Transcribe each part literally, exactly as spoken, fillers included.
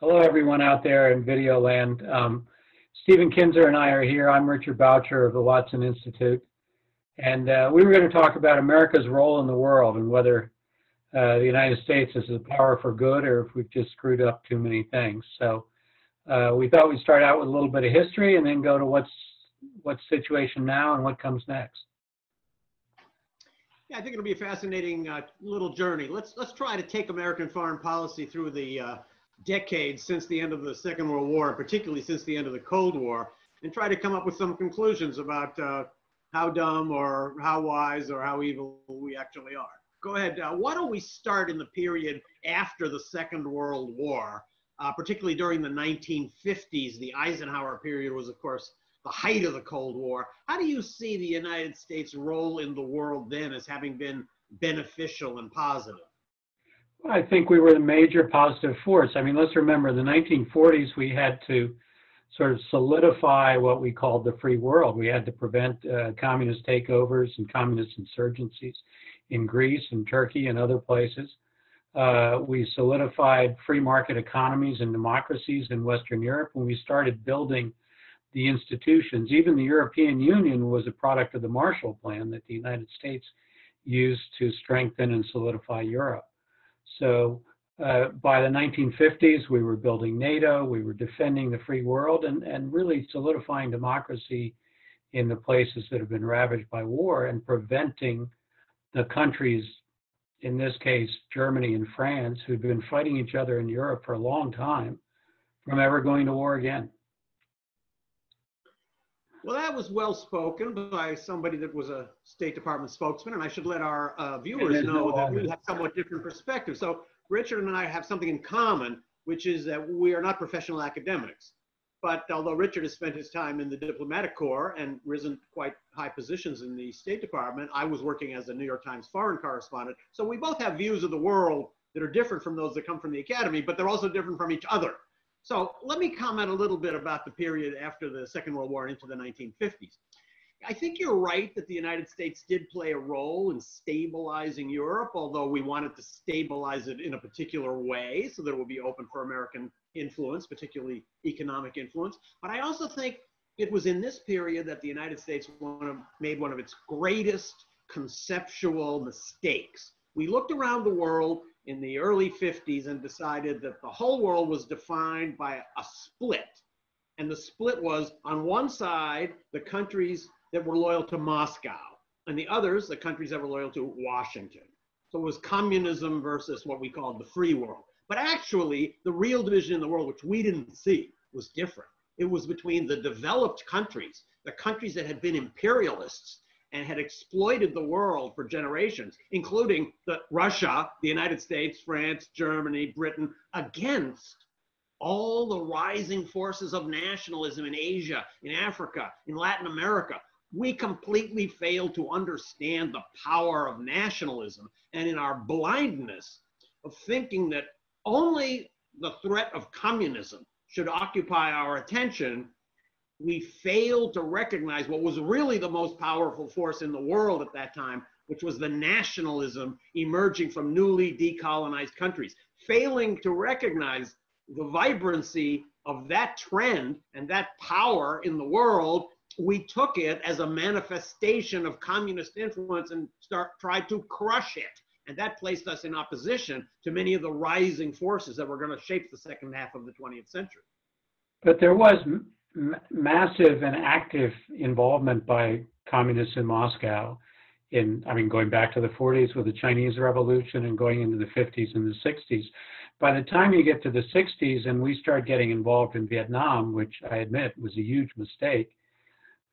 Hello, everyone out there in video land. Um, Stephen Kinzer and I are here. I'm Richard Boucher of the Watson Institute. And uh, we were going to talk about America's role in the world and whether uh, the United States is a power for good or if we've just screwed up too many things. So uh, we thought we'd start out with a little bit of history and then go to what's what's the situation now and what comes next. Yeah, I think it'll be a fascinating uh, little journey. Let's, let's try to take American foreign policy through the uh, decades since the end of the Second World War, particularly since the end of the Cold War, and try to come up with some conclusions about uh, how dumb or how wise or how evil we actually are. Go ahead. Uh, why don't we start in the period after the Second World War, uh, particularly during the nineteen fifties. The Eisenhower period was, of course, the height of the Cold War. How do you see the United States' role in the world then as having been beneficial and positive? I think we were the major positive force. I mean, let's remember the nineteen forties, we had to sort of solidify what we called the free world. We had to prevent uh, communist takeovers and communist insurgencies in Greece and Turkey and other places. Uh, we solidified free market economies and democracies in Western Europe, and we started building the institutions. Even the European Union was a product of the Marshall Plan that the United States used to strengthen and solidify Europe. So uh, by the nineteen fifties, we were building NATO, we were defending the free world, and, and really solidifying democracy in the places that have been ravaged by war and preventing the countries, in this case, Germany and France, who'd been fighting each other in Europe for a long time, from ever going to war again. Well, that was well spoken by somebody that was a State Department spokesman, and I should let our uh, viewers know that we have somewhat different perspectives. So Richard and I have something in common, which is that we are not professional academics. But although Richard has spent his time in the diplomatic corps and risen to quite high positions in the State Department, I was working as a New York Times foreign correspondent. So we both have views of the world that are different from those that come from the academy, but they're also different from each other. So let me comment a little bit about the period after the Second World War and into the nineteen fifties. I think you're right that the United States did play a role in stabilizing Europe, although we wanted to stabilize it in a particular way so that it would be open for American influence, particularly economic influence. But I also think it was in this period that the United States one of, made one of its greatest conceptual mistakes. We looked around the world in the early fifties and decided that the whole world was defined by a split. And the split was, on one side, the countries that were loyal to Moscow, and the others, the countries that were loyal to Washington. So it was communism versus what we called the free world. But actually, the real division in the world, which we didn't see, was different. It was between the developed countries, the countries that had been imperialists, and had exploited the world for generations, including the Russia, the United States, France, Germany, Britain, against all the rising forces of nationalism in Asia, in Africa, in Latin America. We completely failed to understand the power of nationalism, and in our blindness of thinking that only the threat of communism should occupy our attention, we failed to recognize what was really the most powerful force in the world at that time, which was the nationalism emerging from newly decolonized countries. Failing to recognize the vibrancy of that trend and that power in the world, we took it as a manifestation of communist influence and start, tried to crush it. And that placed us in opposition to many of the rising forces that were going to shape the second half of the twentieth century. But there was massive and active involvement by communists in Moscow in, I mean, going back to the forties with the Chinese Revolution and going into the fifties and the sixties. By the time you get to the sixties and we start getting involved in Vietnam, which I admit was a huge mistake,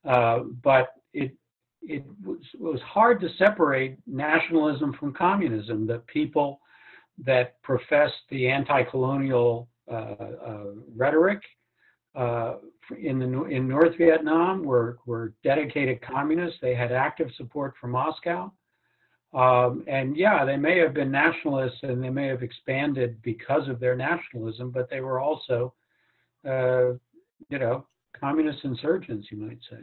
uh, but it, it was, it was hard to separate nationalism from communism. The people that professed the anti-colonial uh, uh, rhetoric Uh, in the in North Vietnam were were dedicated communists. They had active support from Moscow, um, and yeah, they may have been nationalists and they may have expanded because of their nationalism, but they were also, uh, you know, communist insurgents, you might say.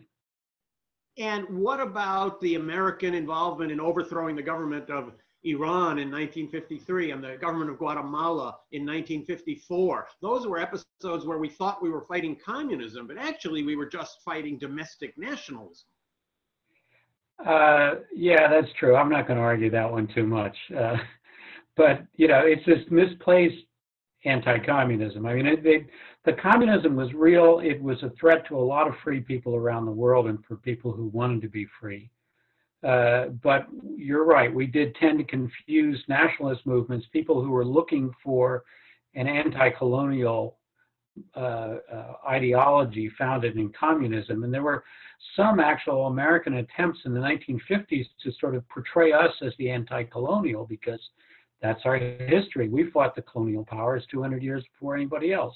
And what about the American involvement in overthrowing the government of Iran in nineteen fifty-three and the government of Guatemala in nineteen fifty-four. Those were episodes where we thought we were fighting communism, but actually we were just fighting domestic nationalism. Uh, yeah, that's true. I'm not going to argue that one too much. Uh, but, you know, it's this misplaced anti-communism. I mean, it, it, the communism was real. It was a threat to a lot of free people around the world and for people who wanted to be free. Uh, but you're right. We did tend to confuse nationalist movements, people who were looking for an anti-colonial uh, uh, ideology founded in communism. And there were some actual American attempts in the nineteen fifties to sort of portray us as the anti-colonial, because that's our history. We fought the colonial powers two hundred years before anybody else.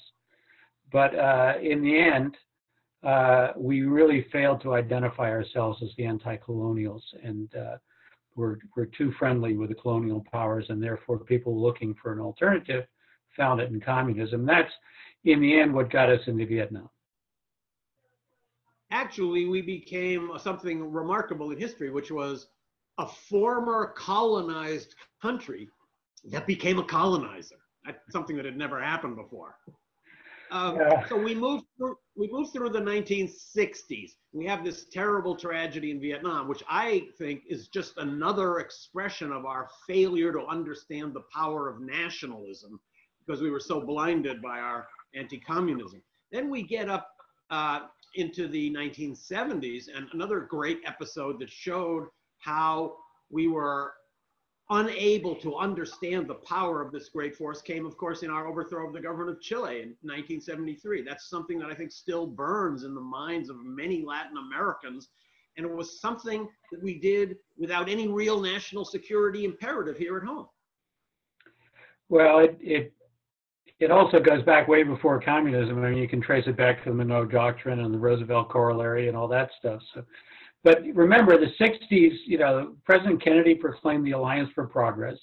But uh, in the end, uh, we really failed to identify ourselves as the anti-colonials, and uh, we're, we're too friendly with the colonial powers, and therefore people looking for an alternative found it in communism. That's, in the end, what got us into Vietnam. Actually, we became something remarkable in history, which was a former colonized country that became a colonizer. That's something that had never happened before. Um, yeah. So we moved through, we moved through the nineteen sixties. We have this terrible tragedy in Vietnam, which I think is just another expression of our failure to understand the power of nationalism, because we were so blinded by our anti-communism. Then we get up uh, into the nineteen seventies, and another great episode that showed how we were unable to understand the power of this great force came, of course, in our overthrow of the government of Chile in nineteen seventy-three. That's something that I think still burns in the minds of many Latin Americans. And it was something that we did without any real national security imperative here at home. Well, it, it, it also goes back way before communism. I mean, you can trace it back to the Monroe Doctrine and the Roosevelt Corollary and all that stuff. So. But remember, the sixties, you know, President Kennedy proclaimed the Alliance for Progress.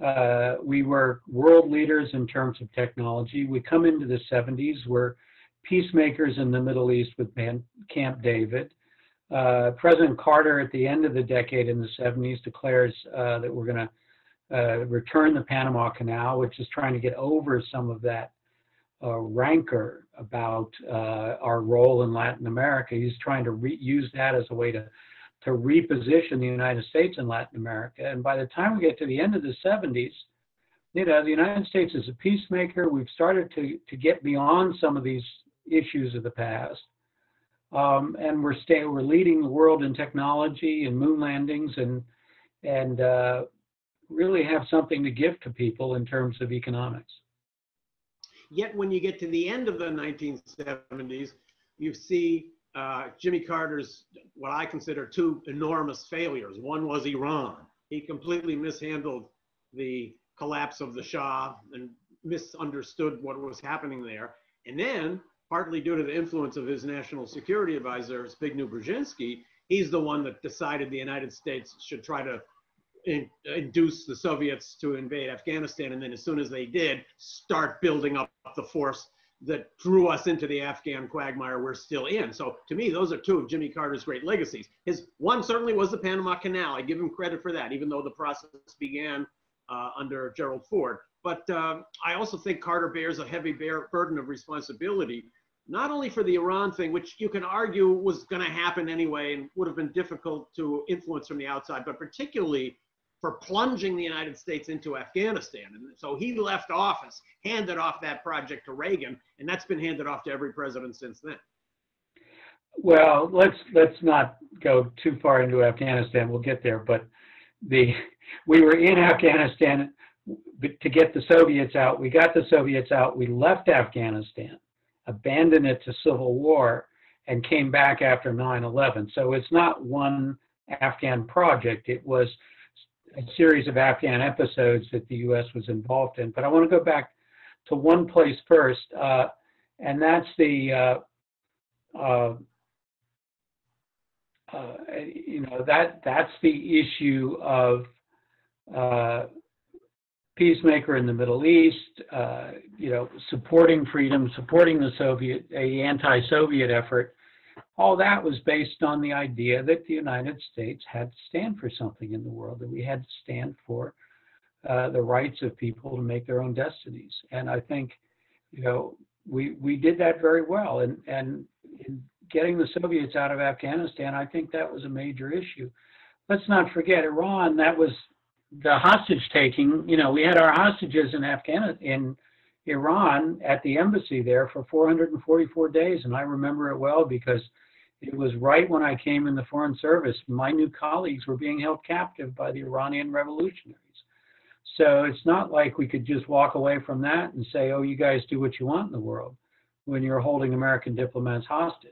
Uh, we were world leaders in terms of technology. We come into the seventies, we're peacemakers in the Middle East with Camp David. Uh, President Carter at the end of the decade in the seventies declares uh, that we're gonna uh, return the Panama Canal, which is trying to get over some of that Uh, rancor about uh, our role in Latin America. He's trying to re use that as a way to, to reposition the United States in Latin America. And by the time we get to the end of the seventies, you know, the United States is a peacemaker. We've started to, to get beyond some of these issues of the past. Um, and we're, stay, we're leading the world in technology and moon landings, and, and uh, really have something to give to people in terms of economics. Yet when you get to the end of the nineteen seventies, you see uh, Jimmy Carter's, what I consider two enormous failures. One was Iran. He completely mishandled the collapse of the Shah and misunderstood what was happening there. And then, partly due to the influence of his national security advisor, Zbigniew Brzezinski, he's the one that decided the United States should try to In, induce the Soviets to invade Afghanistan, and then as soon as they did, start building up the force that drew us into the Afghan quagmire we're still in. So to me, those are two of Jimmy Carter's great legacies. His one certainly was the Panama Canal. I give him credit for that, even though the process began uh, under Gerald Ford. But uh, I also think Carter bears a heavy bear, burden of responsibility, not only for the Iran thing, which you can argue was going to happen anyway and would have been difficult to influence from the outside, but particularly for plunging the United States into Afghanistan. And so he left office, handed off that project to Reagan, and that's been handed off to every president since then. Well, let's let's not go too far into Afghanistan. We'll get there, but the we were in Afghanistan to get the Soviets out. We got the Soviets out. We left Afghanistan, abandoned it to civil war, and came back after nine eleven. So it's not one Afghan project. It was a series of Afghan episodes that the U S was involved in. But I want to go back to one place first, uh, and that's the, uh, uh, uh, you know, that that's the issue of uh, peacemaker in the Middle East, uh, you know, supporting freedom, supporting the Soviet, a anti-Soviet effort, all that was based on the idea that the United States had to stand for something in the world, that we had to stand for uh, the rights of people to make their own destinies. And I think, you know, we we did that very well. And, and in getting the Soviets out of Afghanistan, I think that was a major issue. Let's not forget Iran, that was the hostage taking. You know, we had our hostages in Afghanistan, in Iran, at the embassy there for four hundred forty-four days. And I remember it well because it was right when I came in the Foreign Service. My new colleagues were being held captive by the Iranian revolutionaries. So it's not like we could just walk away from that and say, oh, you guys do what you want in the world when you're holding American diplomats hostage.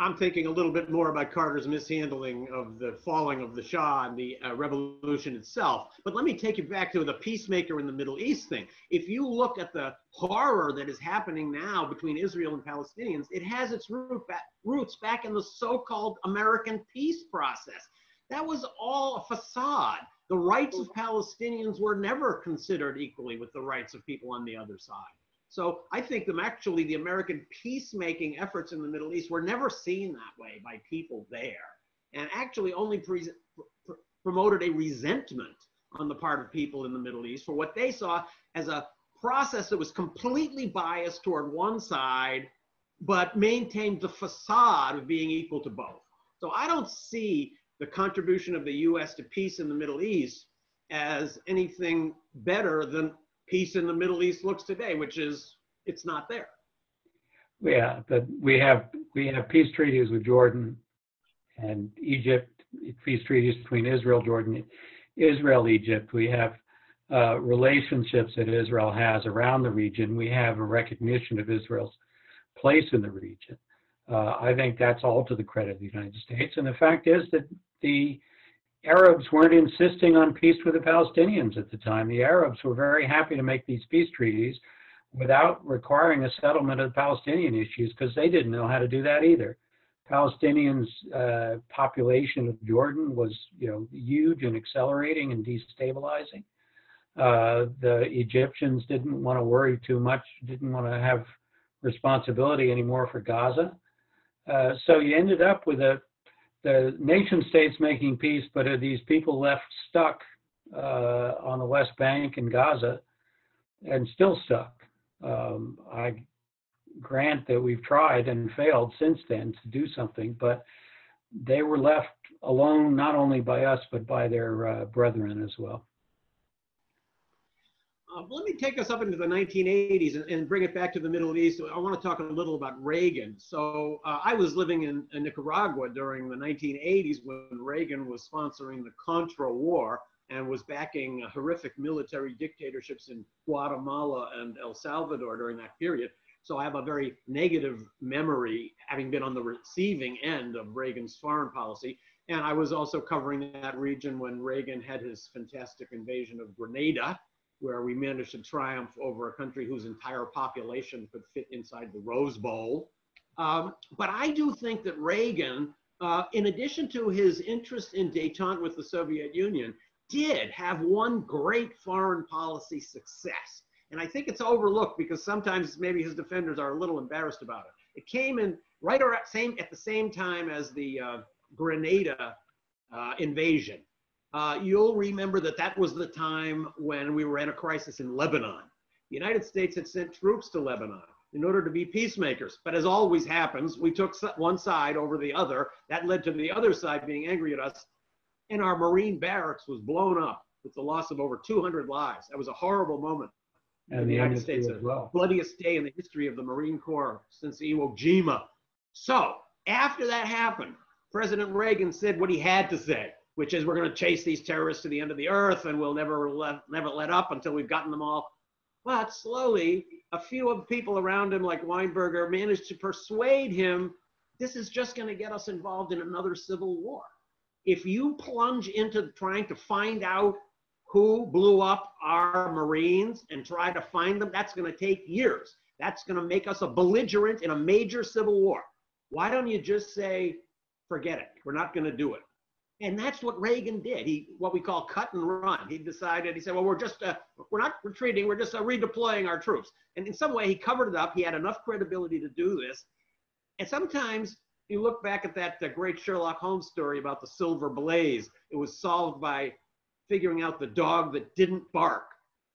I'm thinking a little bit more about Carter's mishandling of the falling of the Shah and the uh, revolution itself. But let me take you back to the peacemaker in the Middle East thing. If you look at the horror that is happening now between Israel and Palestinians, it has its root back, roots back in the so-called American peace process. That was all a facade. The rights of Palestinians were never considered equally with the rights of people on the other side. So I think them actually the American peacemaking efforts in the Middle East were never seen that way by people there, and actually only pre pr promoted a resentment on the part of people in the Middle East for what they saw as a process that was completely biased toward one side, but maintained the facade of being equal to both. So I don't see the contribution of the U S to peace in the Middle East as anything better than peace in the Middle East looks today, which is, it's not there. Yeah, but we have we have peace treaties with Jordan and Egypt, peace treaties between Israel, Jordan, Israel, Egypt. We have uh, relationships that Israel has around the region. We have a recognition of Israel's place in the region. Uh, I think that's all to the credit of the United States. And the fact is that the Arabs weren't insisting on peace with the Palestinians at the time. The Arabs were very happy to make these peace treaties without requiring a settlement of the Palestinian issues because they didn't know how to do that either. Palestinians' uh, population of Jordan was, you know, huge and accelerating and destabilizing. Uh, the Egyptians didn't want to worry too much, didn't want to have responsibility anymore for Gaza. Uh, so you ended up with a the nation states making peace, but are these people left stuck uh, on the West Bank and Gaza and still stuck? Um, I grant that we've tried and failed since then to do something, but they were left alone, not only by us, but by their uh, brethren as well. Uh, let me take us up into the nineteen eighties and, and bring it back to the Middle East. I want to talk a little about Reagan. So uh, I was living in, in Nicaragua during the nineteen eighties when Reagan was sponsoring the Contra War and was backing horrific military dictatorships in Guatemala and El Salvador during that period. So I have a very negative memory, having been on the receiving end of Reagan's foreign policy. And I was also covering that region when Reagan had his fantastic invasion of Grenada, where we managed to triumph over a country whose entire population could fit inside the Rose Bowl. Um, but I do think that Reagan, uh, in addition to his interest in détente with the Soviet Union, did have one great foreign policy success. And I think it's overlooked because sometimes maybe his defenders are a little embarrassed about it. It came in right around same, at the same time as the uh, Grenada uh, invasion. Uh, you'll remember that that was the time when we were in a crisis in Lebanon. The United States had sent troops to Lebanon in order to be peacemakers. But as always happens, we took one side over the other. That led to the other side being angry at us. And our Marine barracks was blown up with the loss of over two hundred lives. That was a horrible moment. And in the United States, as well. The bloodiest day in the history of the Marine Corps since Iwo Jima. So after that happened, President Reagan said what he had to say, which is we're going to chase these terrorists to the end of the earth and we'll never let, never let up until we've gotten them all. But slowly, a few of the people around him, like Weinberger, managed to persuade him, this is just going to get us involved in another civil war. If you plunge into trying to find out who blew up our Marines and try to find them, that's going to take years. That's going to make us a belligerent in a major civil war. Why don't you just say, forget it, we're not going to do it? And that's what Reagan did. He, what we call cut and run. He decided, he said, well, we're just, uh, we're not retreating, we're just uh, redeploying our troops. And in some way he covered it up. He had enough credibility to do this. And sometimes you look back at that uh, great Sherlock Holmes story about the silver blaze. It was solved by figuring out the dog that didn't bark.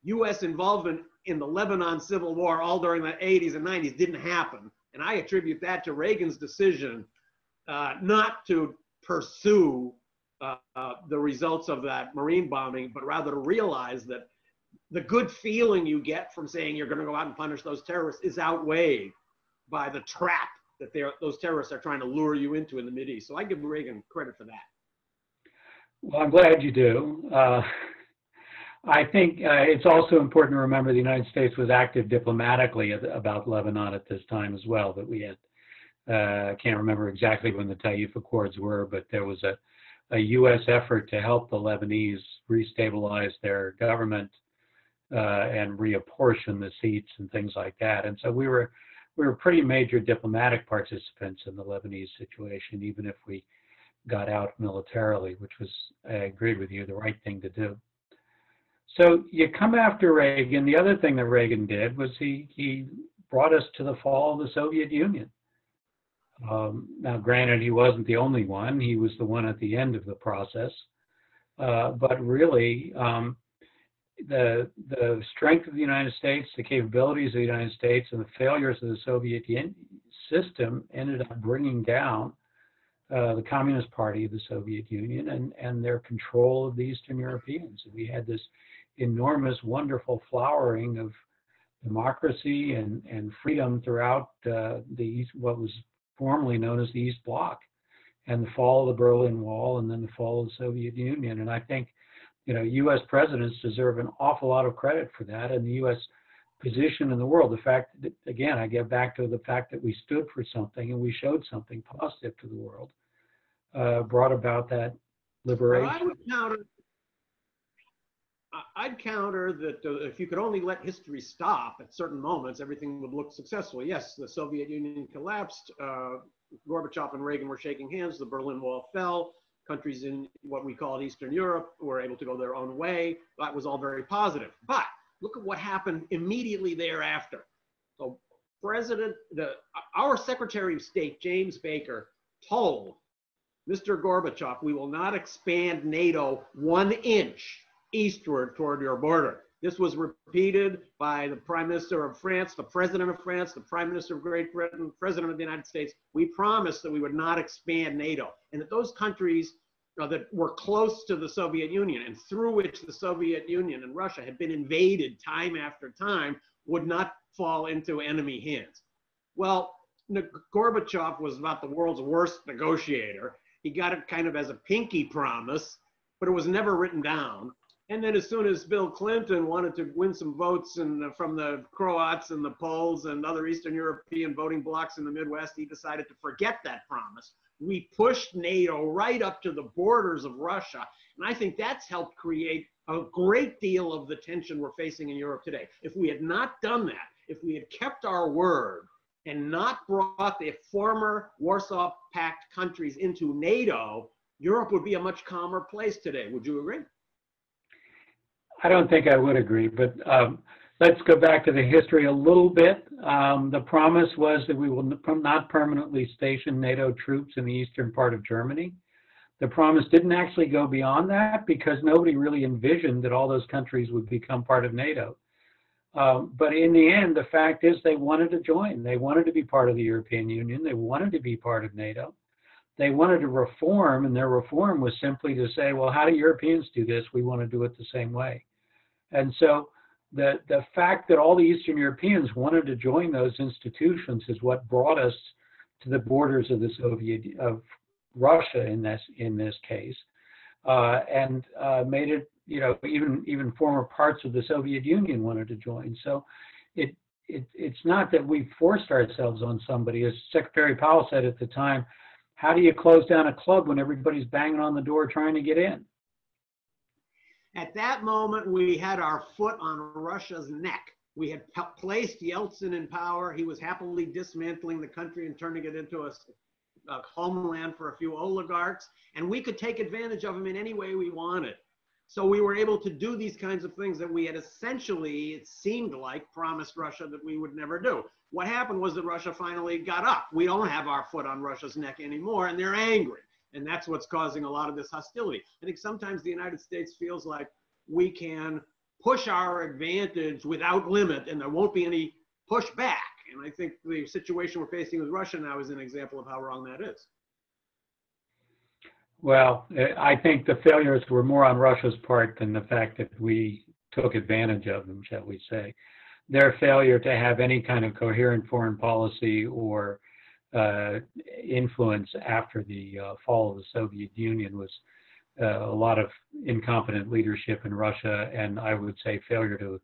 U S involvement in the Lebanon Civil War all during the eighties and nineties didn't happen. And I attribute that to Reagan's decision uh, not to pursue uh, uh, the results of that marine bombing, but rather to realize that the good feeling you get from saying you're going to go out and punish those terrorists is outweighed by the trap that they are, those terrorists are trying to lure you into in the Mideast. So I give Reagan credit for that. Well, I'm glad you do. Uh, I think uh, it's also important to remember the United States was active diplomatically at, about Lebanon at this time as well, that we had, I uh, can't remember exactly when the Taifa Accords were, but there was a, a U S effort to help the Lebanese restabilize their government uh, and reapportion the seats and things like that. And so we were we were pretty major diplomatic participants in the Lebanese situation, even if we got out militarily, which was, I agree with you, the right thing to do. So you come after Reagan. The other thing that Reagan did was he, he brought us to the fall of the Soviet Union. Um, now, granted, he wasn't the only one. He was the one at the end of the process. Uh, but really, um, the, the strength of the United States, the capabilities of the United States, and the failures of the Soviet system ended up bringing down uh, the Communist Party of the Soviet Union and, and their control of the Eastern Europeans. We had this enormous, wonderful flowering of democracy and, and freedom throughout uh, the East, what was formerly known as the East Bloc, and the fall of the Berlin Wall, and then the fall of the Soviet Union. And I think, you know, U S presidents deserve an awful lot of credit for that, and the U S position in the world. The fact that, again, I get back to the fact that we stood for something and we showed something positive to the world, uh, brought about that liberation. Well, I would counter, I'd counter that uh, if you could only let history stop at certain moments, everything would look successful. Yes, the Soviet Union collapsed. Uh, Gorbachev and Reagan were shaking hands. The Berlin Wall fell. Countries in what we call Eastern Europe were able to go their own way. That was all very positive. But look at what happened immediately thereafter. So President, the, our Secretary of State, James Baker, told Mister Gorbachev, we will not expand NATO one inch eastward toward your border. This was repeated by the Prime Minister of France, the President of France, the Prime Minister of Great Britain, President of the United States. We promised that we would not expand NATO, and that those countries uh, that were close to the Soviet Union and through which the Soviet Union and Russia had been invaded time after time would not fall into enemy hands. Well, Gorbachev was about the world's worst negotiator. He got it kind of as a pinky promise, but it was never written down. And then as soon as Bill Clinton wanted to win some votes in the, from the Croats and the Poles and other Eastern European voting blocs in the Midwest, he decided to forget that promise. We pushed NATO right up to the borders of Russia. And I think that's helped create a great deal of the tension we're facing in Europe today. If we had not done that, if we had kept our word and not brought the former Warsaw Pact countries into NATO, Europe would be a much calmer place today. Would you agree? I don't think I would agree, but um, let's go back to the history a little bit. Um, the promise was that we will not permanently station NATO troops in the eastern part of Germany. The promise didn't actually go beyond that because nobody really envisioned that all those countries would become part of NATO. Um, but in the end, the fact is they wanted to join. They wanted to be part of the European Union. They wanted to be part of NATO. They wanted to reform, and their reform was simply to say, well, how do Europeans do this? We want to do it the same way. And so the, the fact that all the Eastern Europeans wanted to join those institutions is what brought us to the borders of the Soviet, of Russia in this, in this case, uh, and uh, made it, you know, even, even former parts of the Soviet Union wanted to join. So it, it, it's not that we forced ourselves on somebody. As Secretary Powell said at the time, how do you close down a club when everybody's banging on the door trying to get in? At that moment, we had our foot on Russia's neck. We had placed Yeltsin in power. He was happily dismantling the country and turning it into a, a homeland for a few oligarchs. And we could take advantage of him in any way we wanted. So we were able to do these kinds of things that we had essentially, it seemed like, promised Russia that we would never do. What happened was that Russia finally got up. We don't have our foot on Russia's neck anymore, and they're angry. And that's what's causing a lot of this hostility. I think sometimes the United States feels like we can push our advantage without limit, and there won't be any pushback. And I think the situation we're facing with Russia now is an example of how wrong that is. Well, I think the failures were more on Russia's part than the fact that we took advantage of them, shall we say. Their failure to have any kind of coherent foreign policy or uh, influence after the uh, fall of the Soviet Union was uh, a lot of incompetent leadership in Russia, and I would say failure to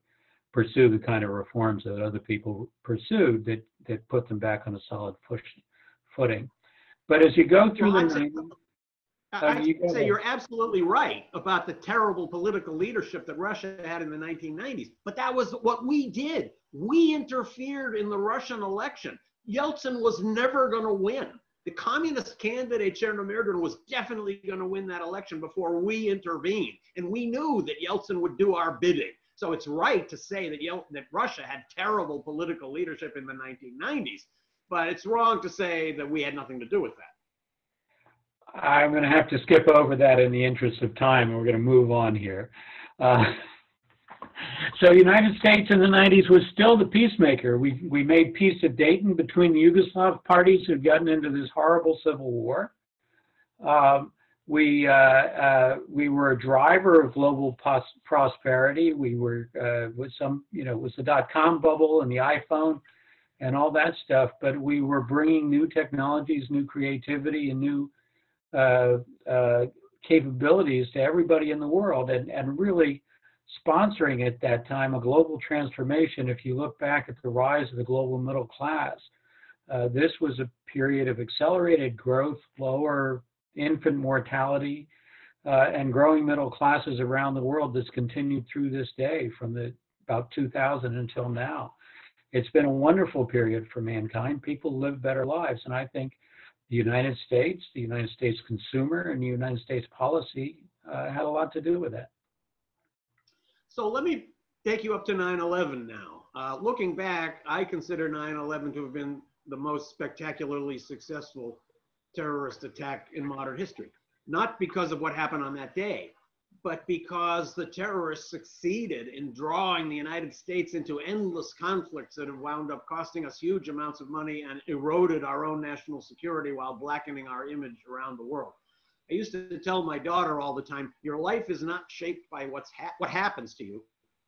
pursue the kind of reforms that other people pursued that, that put them back on a solid push, footing. But as you go through well, the... I'd say you're absolutely right about the terrible political leadership that Russia had in the nineteen nineties, but that was what we did. We interfered in the Russian election. Yeltsin was never going to win. The communist candidate, Chernomyrdin, was definitely going to win that election before we intervened, and we knew that Yeltsin would do our bidding. So it's right to say that, Yeltsin, that Russia had terrible political leadership in the nineteen nineties, but it's wrong to say that we had nothing to do with that. I'm going to have to skip over that in the interest of time, and we're going to move on here. Uh, so United States in the nineties was still the peacemaker. We, we made peace at Dayton between the Yugoslav parties who'd gotten into this horrible civil war. Um, we, uh, uh, we were a driver of global pos prosperity. We were uh, with some, you know, it was the dot-com bubble and the iPhone and all that stuff, but we were bringing new technologies, new creativity, and new Uh, uh, capabilities to everybody in the world, and, and really sponsoring at that time a global transformation. If you look back at the rise of the global middle class, uh, this was a period of accelerated growth, lower infant mortality, uh, and growing middle classes around the world that's continued through this day from the, about two thousand until now. It's been a wonderful period for mankind. People live better lives, and I think the United States, the United States consumer, and the United States policy uh, had a lot to do with that. So let me take you up to nine eleven now. Uh, looking back, I consider nine eleven to have been the most spectacularly successful terrorist attack in modern history. Not because of what happened on that day, but because the terrorists succeeded in drawing the United States into endless conflicts that have wound up costing us huge amounts of money and eroded our own national security while blackening our image around the world. I used to tell my daughter all the time, your life is not shaped by what's ha what happens to you.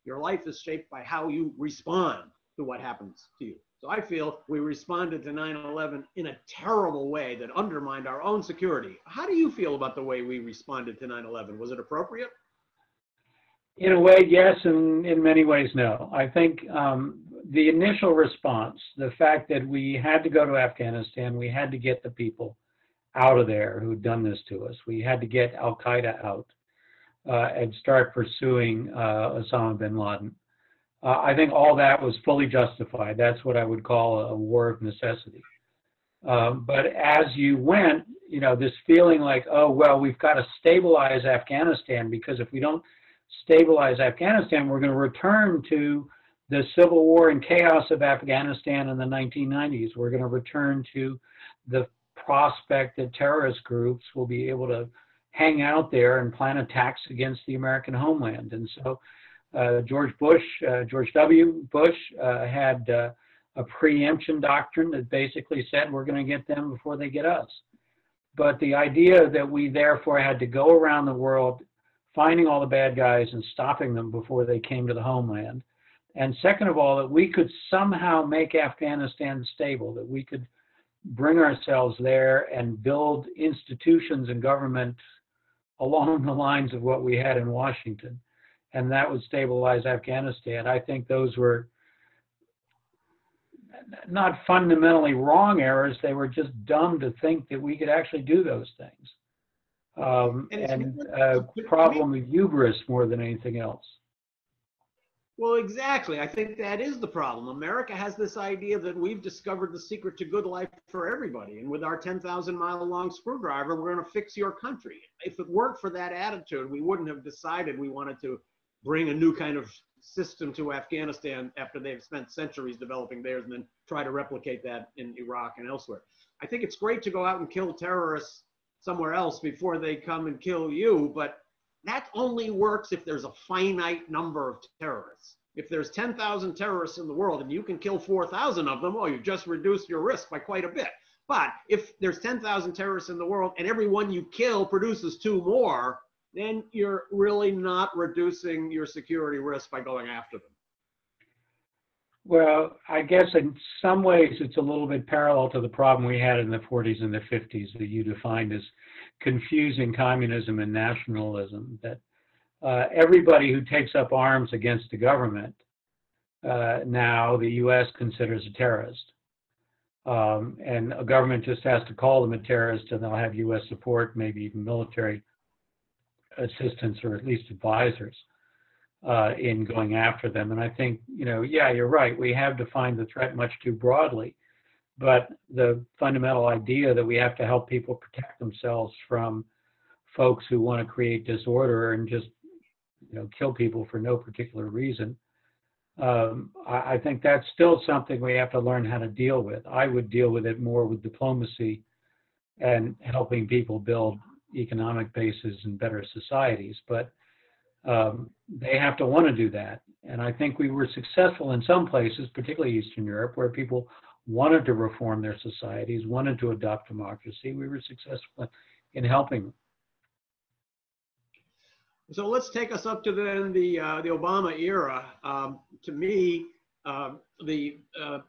Your life is shaped by how you respond to what happens to you. So I feel we responded to nine eleven in a terrible way that undermined our own security. How do you feel about the way we responded to nine eleven? Was it appropriate? In a way, yes, and in many ways, no. I think um, the initial response, the fact that we had to go to Afghanistan, we had to get the people out of there who'd done this to us. We had to get Al-Qaeda out uh, and start pursuing uh, Osama bin Laden. Uh, I think all that was fully justified. That's what I would call a war of necessity. Um, but as you went, you know, this feeling like, oh, well, we've got to stabilize Afghanistan, because if we don't stabilize Afghanistan, we're going to return to the civil war and chaos of Afghanistan in the nineteen nineties. We're going to return to the prospect that terrorist groups will be able to hang out there and plan attacks against the American homeland. And so Uh, George Bush, uh, George W. Bush uh, had uh, a preemption doctrine that basically said we're going to get them before they get us. But the idea that we therefore had to go around the world finding all the bad guys and stopping them before they came to the homeland. And second of all, that we could somehow make Afghanistan stable, that we could bring ourselves there and build institutions and government along the lines of what we had in Washington, and that would stabilize Afghanistan. I think those were not fundamentally wrong errors. They were just dumb to think that we could actually do those things. Um, and a uh, problem of hubris more than anything else. Well, exactly. I think that is the problem. America has this idea that we've discovered the secret to good life for everybody. And with our ten thousand mile long screwdriver, we're going to fix your country. If it weren't for that attitude, we wouldn't have decided we wanted to bring a new kind of system to Afghanistan after they've spent centuries developing theirs and then try to replicate that in Iraq and elsewhere. I think it's great to go out and kill terrorists somewhere else before they come and kill you, but that only works if there's a finite number of terrorists. If there's ten thousand terrorists in the world and you can kill four thousand of them, well, you've just reduced your risk by quite a bit. But if there's ten thousand terrorists in the world and every one you kill produces two more, then you're really not reducing your security risk by going after them. Well, I guess in some ways it's a little bit parallel to the problem we had in the forties and the fifties that you defined as confusing communism and nationalism, that uh, everybody who takes up arms against the government uh, now the U S considers a terrorist. Um, and a government just has to call them a terrorist and they'll have U S support, maybe even military assistance or at least advisors uh, in going after them. And I think, you know, yeah, you're right. We have defined the threat much too broadly. But the fundamental idea that we have to help people protect themselves from folks who want to create disorder and just, you know, kill people for no particular reason, um, I, I think that's still something we have to learn how to deal with. I would deal with it more with diplomacy and helping people build economic bases and better societies, but um, they have to want to do that. And I think we were successful in some places, particularly Eastern Europe, where people wanted to reform their societies, wanted to adopt democracy. We were successful in helping them. So let's take us up to then the uh, the Obama era. Um, to me, uh, the uh,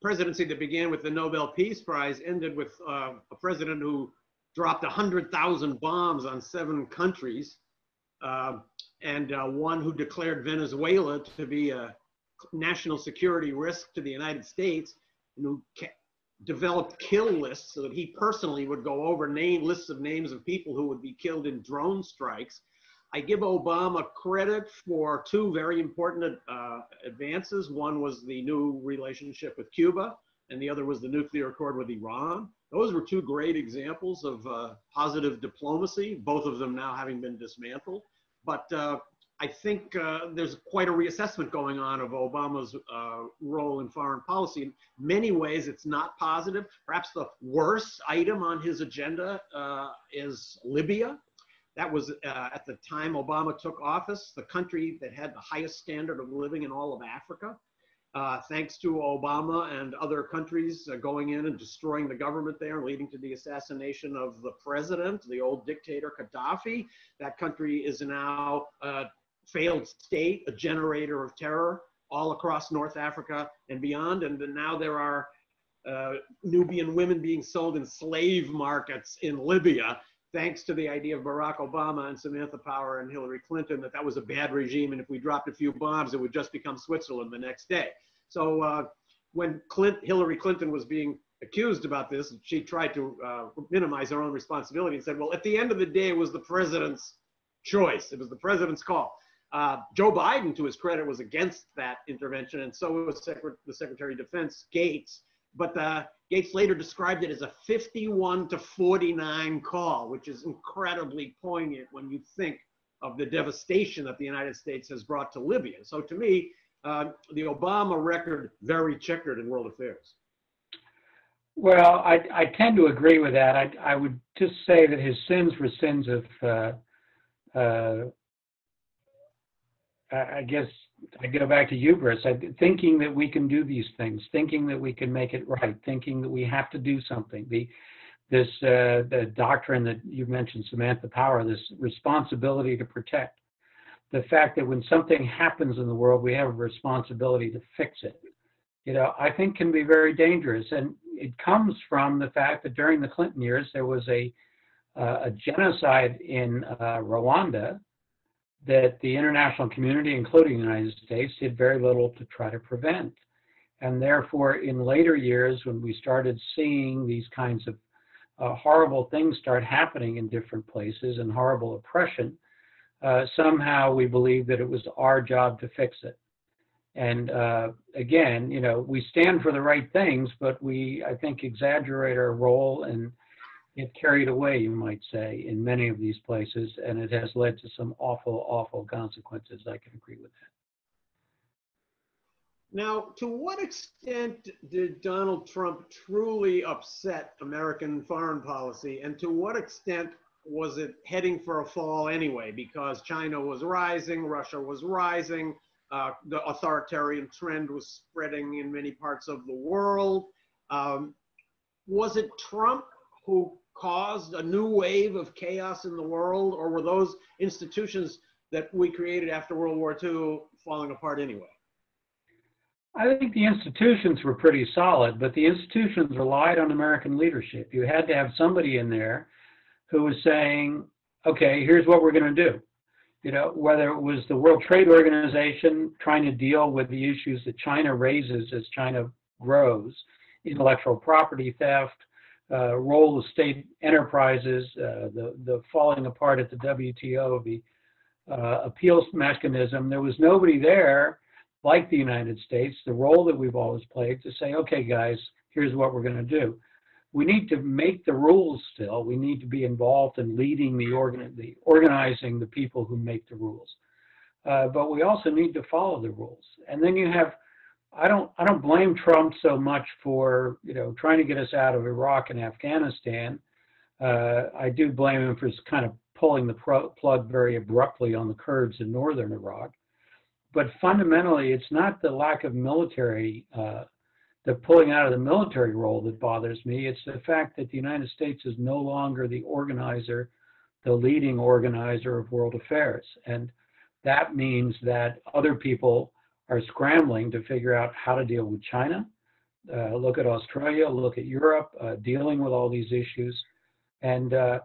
presidency that began with the Nobel Peace Prize ended with uh, a president who dropped one hundred thousand bombs on seven countries, uh, and uh, one who declared Venezuela to be a national security risk to the United States, and who developed kill lists so that he personally would go over name lists of names of people who would be killed in drone strikes. I give Obama credit for two very important uh, advances. One was the new relationship with Cuba, and the other was the nuclear accord with Iran. Those were two great examples of uh, positive diplomacy, both of them now having been dismantled. But uh, I think uh, there's quite a reassessment going on of Obama's uh, role in foreign policy. In many ways, it's not positive. Perhaps the worst item on his agenda uh, is Libya. That was, uh, at the time Obama took office, the country that had the highest standard of living in all of Africa. Uh, thanks to Obama and other countries uh, going in and destroying the government there, leading to the assassination of the president, the old dictator Gaddafi. That country is now a failed state, a generator of terror all across North Africa and beyond. And then now there are uh, Nubian women being sold in slave markets in Libya, thanks to the idea of Barack Obama and Samantha Power and Hillary Clinton, that that was a bad regime, and if we dropped a few bombs, it would just become Switzerland the next day. So uh, when Clint, Hillary Clinton was being accused about this, she tried to uh, minimize her own responsibility and said, well, at the end of the day, it was the president's choice. It was the president's call. Uh, Joe Biden, to his credit, was against that intervention, and so was Secret- the Secretary of Defense, Gates. But uh, Gates later described it as a fifty-one to forty-nine call, which is incredibly poignant when you think of the devastation that the United States has brought to Libya. So to me, uh, the Obama record, very checkered in world affairs. Well, I, I tend to agree with that. I, I would just say that his sins were sins of, uh, uh, I guess, I go back to hubris, I, thinking that we can do these things, thinking that we can make it right, thinking that we have to do something. The, this uh, the doctrine that you mentioned, Samantha Power, this responsibility to protect. The fact that when something happens in the world, we have a responsibility to fix it. You know, I think can be very dangerous. And it comes from the fact that during the Clinton years, there was a, uh, a genocide in uh, Rwanda, that the international community, including the United States, did very little to try to prevent. And therefore, in later years, when we started seeing these kinds of uh, horrible things start happening in different places and horrible oppression, uh, somehow we believed that it was our job to fix it. And uh, again, you know, we stand for the right things, but we, I think, exaggerate our role and get carried away, you might say, in many of these places. And it has led to some awful, awful consequences. I can agree with that. Now, to what extent did Donald Trump truly upset American foreign policy? And to what extent was it heading for a fall anyway? Because China was rising, Russia was rising. Uh, the authoritarian trend was spreading in many parts of the world. Um, was it Trump who caused a new wave of chaos in the world, or were those institutions that we created after World War Two falling apart anyway? I think the institutions were pretty solid, but the institutions relied on American leadership. You had to have somebody in there who was saying, okay, here's what we're going to do. You know, whether it was the World Trade Organization trying to deal with the issues that China raises as China grows, intellectual property theft, uh, role of state enterprises, uh, the, the falling apart at the W T O, the uh, appeals mechanism, there was nobody there like the United States, the role that we've always played, to say, okay, guys, here's what we're going to do. We need to make the rules still. We need to be involved in leading the, organ the organizing the people who make the rules. Uh, but we also need to follow the rules. And then you have, I don't, I don't blame Trump so much for, you know, trying to get us out of Iraq and Afghanistan. Uh, I do blame him for kind of pulling the pro plug very abruptly on the Kurds in northern Iraq. But fundamentally, it's not the lack of military uh, the pulling out of the military role that bothers me. It's the fact that the United States is no longer the organizer, the leading organizer of world affairs. And that means that other people are scrambling to figure out how to deal with China. Uh, look at Australia, look at Europe, uh, dealing with all these issues. And uh,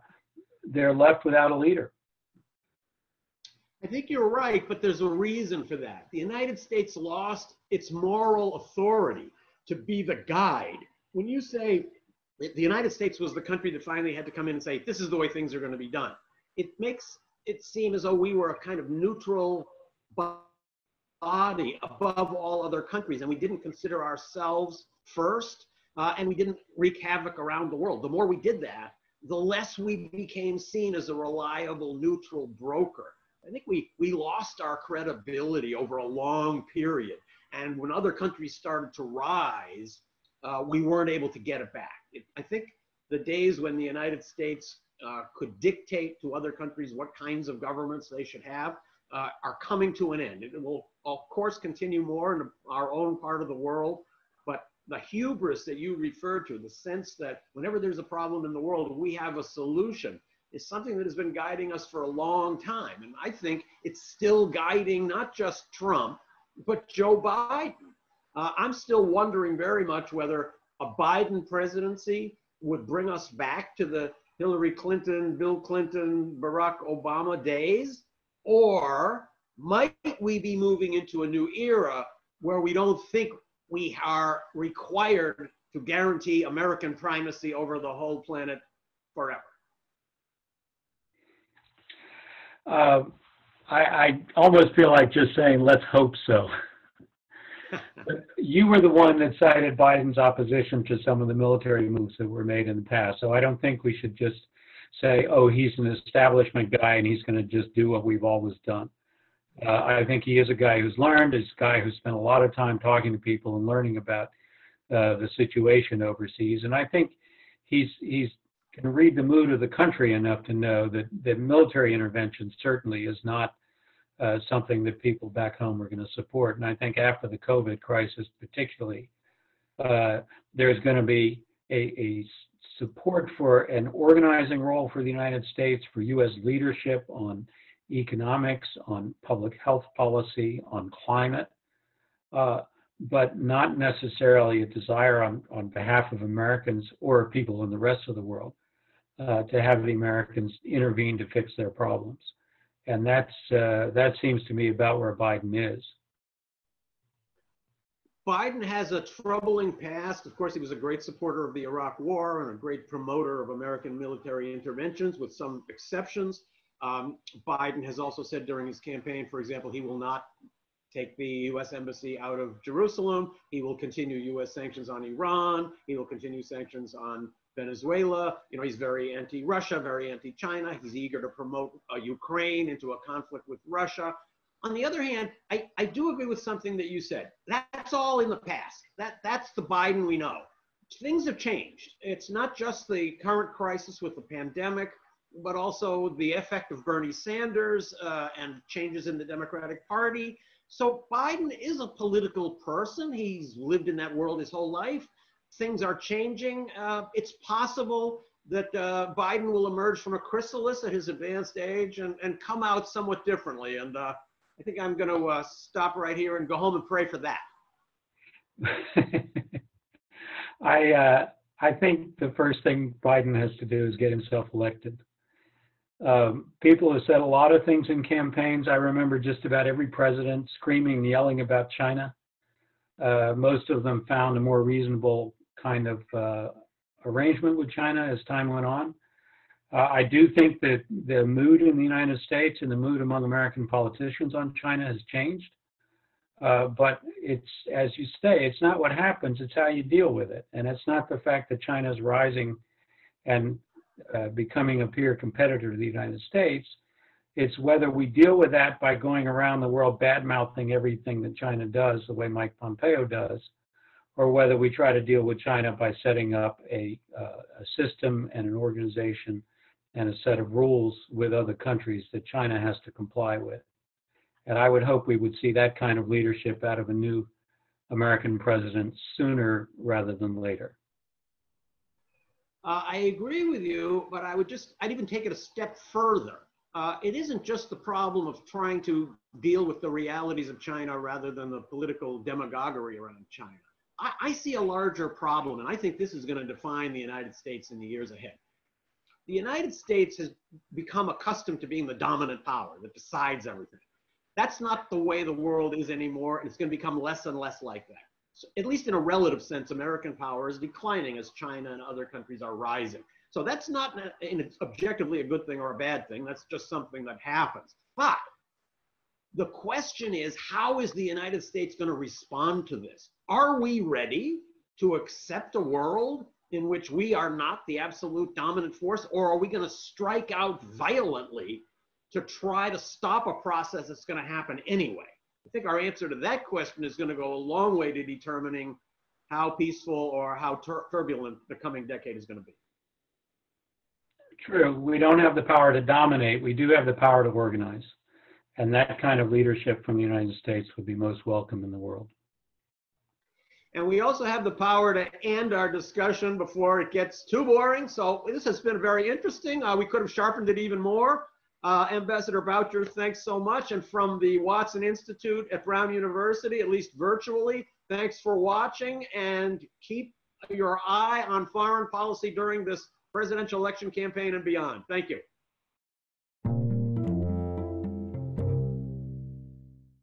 they're left without a leader. I think you're right, but there's a reason for that. The United States lost its moral authority to be the guide. When you say the United States was the country that finally had to come in and say, this is the way things are going to be done, it makes it seem as though we were a kind of neutral body above all other countries, and we didn't consider ourselves first, uh, and we didn't wreak havoc around the world. The more we did that, the less we became seen as a reliable, neutral broker. I think we, we lost our credibility over a long period. And when other countries started to rise, uh, we weren't able to get it back. It, I think the days when the United States uh, could dictate to other countries what kinds of governments they should have uh, are coming to an end. It will, of course, continue more in our own part of the world, but the hubris that you referred to, the sense that whenever there's a problem in the world, we have a solution, is something that has been guiding us for a long time. And I think it's still guiding not just Trump, but Joe Biden. Uh, I'm still wondering very much whether a Biden presidency would bring us back to the Hillary Clinton, Bill Clinton, Barack Obama days, or might we be moving into a new era where we don't think we are required to guarantee American primacy over the whole planet forever? Uh, I, I almost feel like just saying, let's hope so. You were the one that cited Biden's opposition to some of the military moves that were made in the past. So I don't think we should just say, oh, he's an establishment guy and he's going to just do what we've always done. Uh, I think he is a guy who's learned, is a guy who spent a lot of time talking to people and learning about uh, the situation overseas. And I think he's, he's can read the mood of the country enough to know that, that military intervention certainly is not uh, something that people back home are going to support. And I think after the COVID crisis particularly, uh, there's going to be a, a support for an organizing role for the United States, for U S leadership on economics, on public health policy, on climate, uh, but not necessarily a desire on, on behalf of Americans or people in the rest of the world Uh, to have the Americans intervene to fix their problems. And that's, uh, that seems to me about where Biden is. Biden has a troubling past. Of course, he was a great supporter of the Iraq War and a great promoter of American military interventions, with some exceptions. Um, Biden has also said during his campaign, for example, he will not take the U S embassy out of Jerusalem. He will continue U S sanctions on Iran. He will continue sanctions on Venezuela. You know, he's very anti-Russia, very anti-China. He's eager to promote uh, Ukraine into a conflict with Russia. On the other hand, I, I do agree with something that you said. That, that's all in the past. That, that's the Biden we know. Things have changed. It's not just the current crisis with the pandemic, but also the effect of Bernie Sanders uh, and changes in the Democratic Party. So Biden is a political person. He's lived in that world his whole life. Things are changing. Uh, it's possible that uh, Biden will emerge from a chrysalis at his advanced age and, and come out somewhat differently. And uh, I think I'm going to uh, stop right here and go home and pray for that. I, uh, I think the first thing Biden has to do is get himself elected. Um, people have said a lot of things in campaigns. I remember just about every president screaming and yelling about China. Uh, most of them found a more reasonable kind of uh, arrangement with China as time went on. Uh, I do think that the mood in the United States and the mood among American politicians on China has changed. Uh, but it's, as you say, it's not what happens, it's how you deal with it. And it's not the fact that China is rising and uh, becoming a peer competitor to the United States. It's whether we deal with that by going around the world bad-mouthing everything that China does the way Mike Pompeo does, or whether we try to deal with China by setting up a, uh, a system and an organization and a set of rules with other countries that China has to comply with. And I would hope we would see that kind of leadership out of a new American president sooner rather than later. Uh, I agree with you, but I would just, I'd even take it a step further. Uh, it isn't just the problem of trying to deal with the realities of China rather than the political demagoguery around China. I, I see a larger problem, and I think this is going to define the United States in the years ahead. The United States has become accustomed to being the dominant power that decides everything. That's not the way the world is anymore, and it's going to become less and less like that. So, at least in a relative sense, American power is declining as China and other countries are rising. So that's not an objectively a good thing or a bad thing. That's just something that happens. But the question is, how is the United States going to respond to this? Are we ready to accept a world in which we are not the absolute dominant force, or are we going to strike out violently to try to stop a process that's going to happen anyway? I think our answer to that question is going to go a long way to determining how peaceful or how tur turbulent the coming decade is going to be. True. We don't have the power to dominate. We do have the power to organize. And that kind of leadership from the United States would be most welcome in the world. And we also have the power to end our discussion before it gets too boring. So this has been very interesting. Uh, we could have sharpened it even more. Uh, Ambassador Boucher, thanks so much. And from the Watson Institute at Brown University, at least virtually, thanks for watching, and keep your eye on foreign policy during this presidential election campaign and beyond. Thank you.